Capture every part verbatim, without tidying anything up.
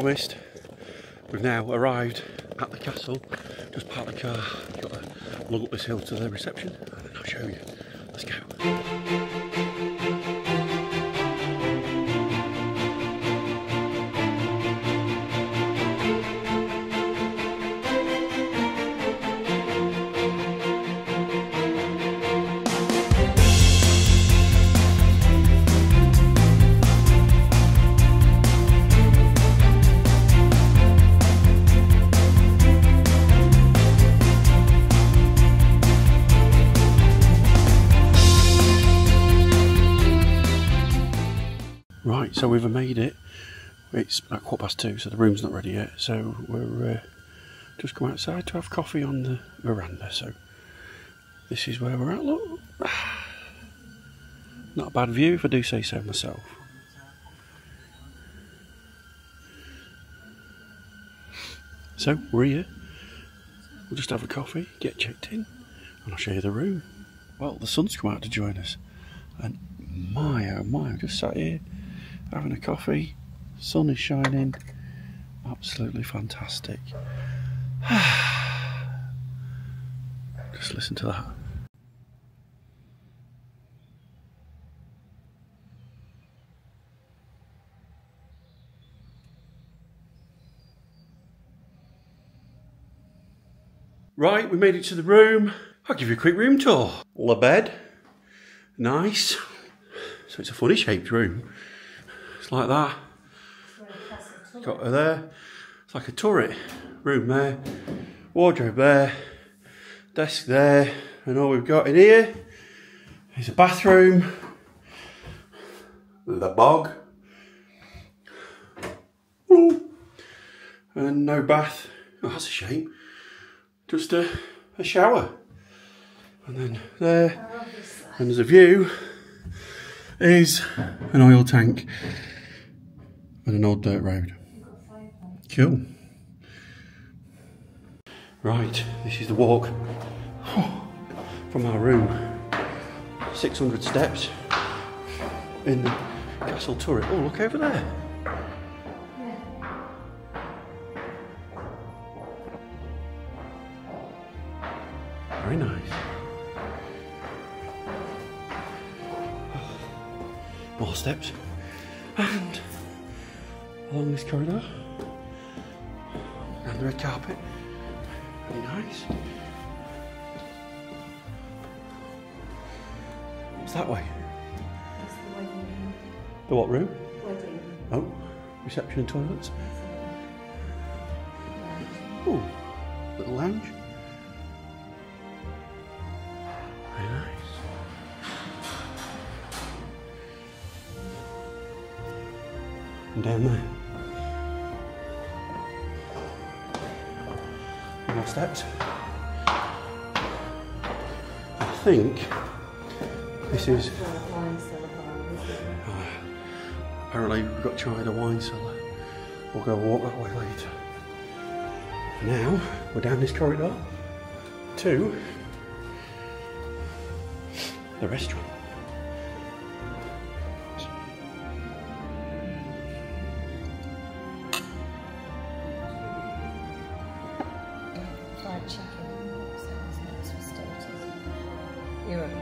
promised. We've now arrived at the castle. Just park the car, got to lug up this hill to the reception, and then I'll show you. Let's go. Right, so we've made it. It's about quarter past two, so the room's not ready yet. So we're uh, just come outside to have coffee on the veranda. So this is where we're at. Look, not a bad view if I do say so myself. So we're here. We'll just have a coffee, get checked in, and I'll show you the room. Well, the sun's come out to join us, and my oh my, I'm just sat here. Having a coffee, sun is shining, absolutely fantastic. Just listen to that. Right, we made it to the room. I'll give you a quick room tour. The bed, nice. So it's a funny shaped room. Like that, got her there, it's like a turret, room there, wardrobe there, desk there, and all we've got in here is a bathroom, the bog, and no bath, oh that's a shame, just a, a shower, and then there, and there's a view, is an oil tank. And an old dirt road. Cool. Right, this is the walk from our room. six hundred steps in the castle turret. Oh, look over there. Very nice. More steps. And along this corridor, and the red carpet, very nice. What's that way? That's the wedding room. The what room? Wedding. Oh, reception and toilets. Oh, little lounge. Very nice. And down there. More steps. I think this is uh, apparently we've got to try the wine cellar. We'll go walk that way later. Now we're down this corridor to the restaurant. Are you ready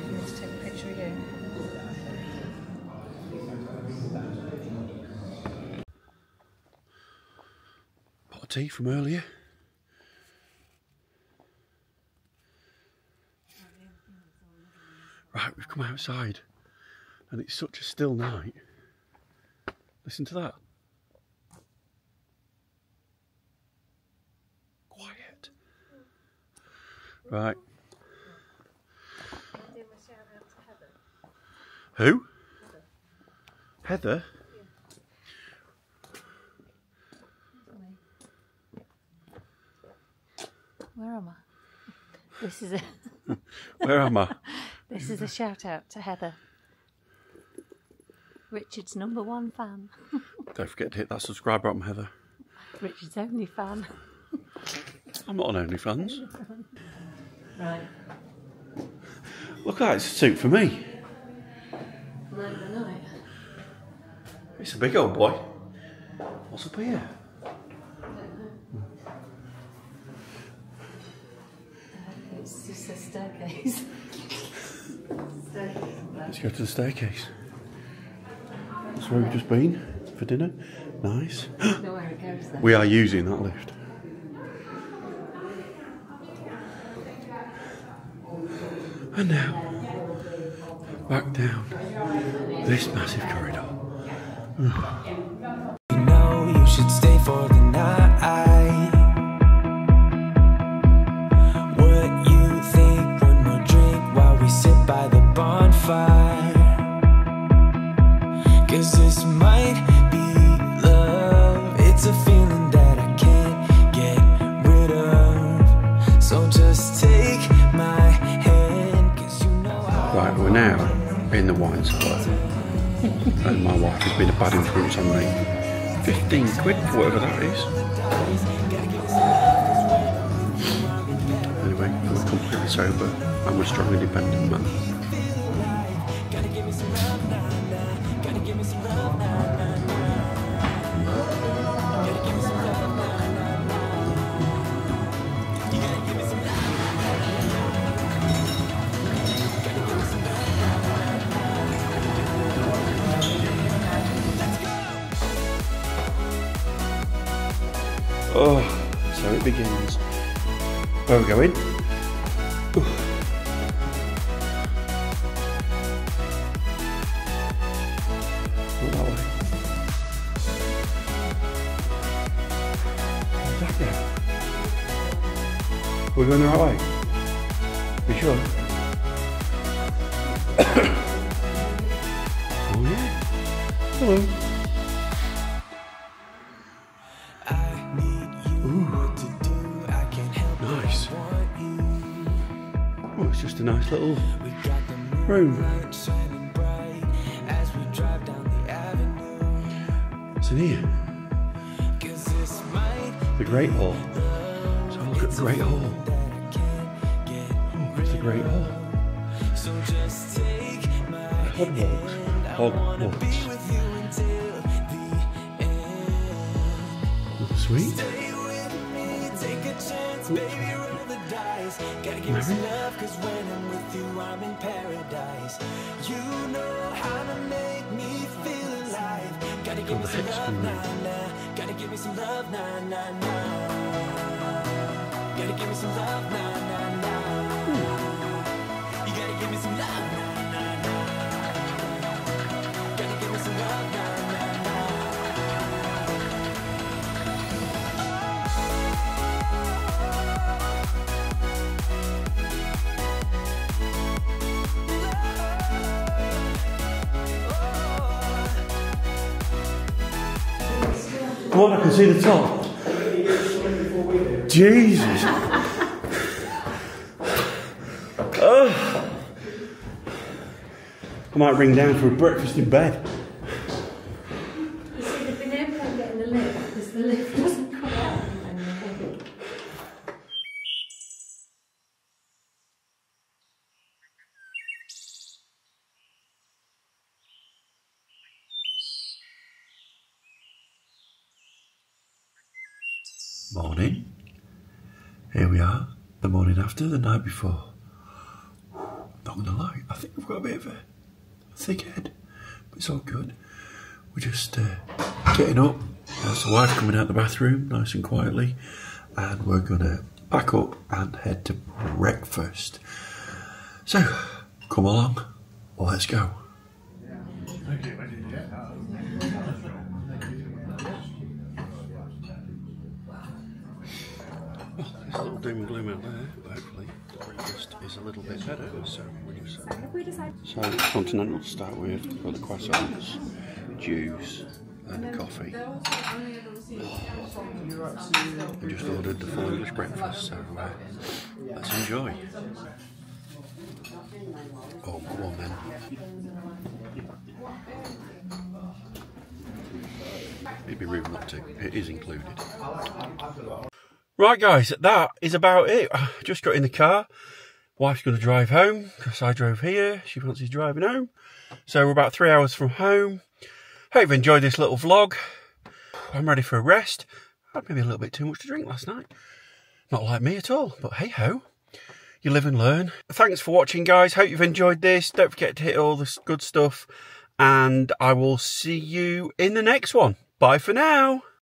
for me to take a picture again? Pot of tea from earlier. Right, we've come outside and it's such a still night. Listen to that. Right. Who? Heather. Heather? Yeah. Where am I? This is a. Where am I? This is a shout out to Heather Richard's number one fan. Don't forget to hit that subscribe button, Heather. Richard's only fan. I'm not on OnlyFans. Right. Look at that, it's a suit for me. Night by night. It's a big old boy. What's up here? I don't know. Hmm. Uh, it's just a staircase. Staircase. Let's go to the staircase. That's where we've just been for dinner. Nice. No, where it goes, though. We are using that lift. And now, back down this massive corridor. You know you should stay for the night. What you think? One more drink while we sit by the bonfire. Cause this might be love. It's a feeling that I can't get rid of. So just take my hand. Right, we're now in the wine cellar, and my wife has been a bad influence on me. fifteen quid, whatever that is. Anyway, we're completely sober, and we're a strongly dependent man. Oh, so it begins. Where are we going? Ooh. We're going the right way? Are you sure? Oh yeah. Hello. Ooh. Nice. Oh, it's just a nice little room. What's in here? The Great Hall. So look at the Great Hall. Great hall. So just take my hand. I wanna be with you until the end. Sweet. Stay with me, take a chance, baby, roll the dice. Gotta give me some love, cause when I'm with you, I'm in paradise. You know how to make me feel alive. Gotta give me some love, nah, nah. Gotta give me some love, nah, nah, nah. Gotta give me some love, nah, nah, nah. Give me some love, nah, nah, nah. Gotta give me some love, nah, nah, nah. Come on, I can see the top. Jesus. uh. I might ring down for a breakfast in bed. You see, they've been airplane getting the lift because the lift doesn't come out when you're heavy. Morning. Here we are, the morning after, the night before. Not gonna lie, I think we've got a bit of a thick head, but it's all good. We're just uh, getting up. That's the wife coming out the bathroom, nice and quietly, and we're gonna pack up and head to breakfast. So, come along, let's go. Well, there's a little doom and gloom out there. Hopefully, the breakfast is a little bit better, so we just. So, continental to start with, got the croissants, juice, and a coffee. Oh, we just ordered the full English breakfast, so uh, let's enjoy. Oh, go on then. Maybe room not to. It is included. Right guys, that is about it. I just got in the car. Wife's going to drive home because I drove here. She fancies driving home. So we're about three hours from home. Hope you've enjoyed this little vlog. I'm ready for a rest. I had maybe a little bit too much to drink last night. Not like me at all, but hey ho. You live and learn. Thanks for watching, guys. Hope you've enjoyed this. Don't forget to hit all this good stuff. And I will see you in the next one. Bye for now.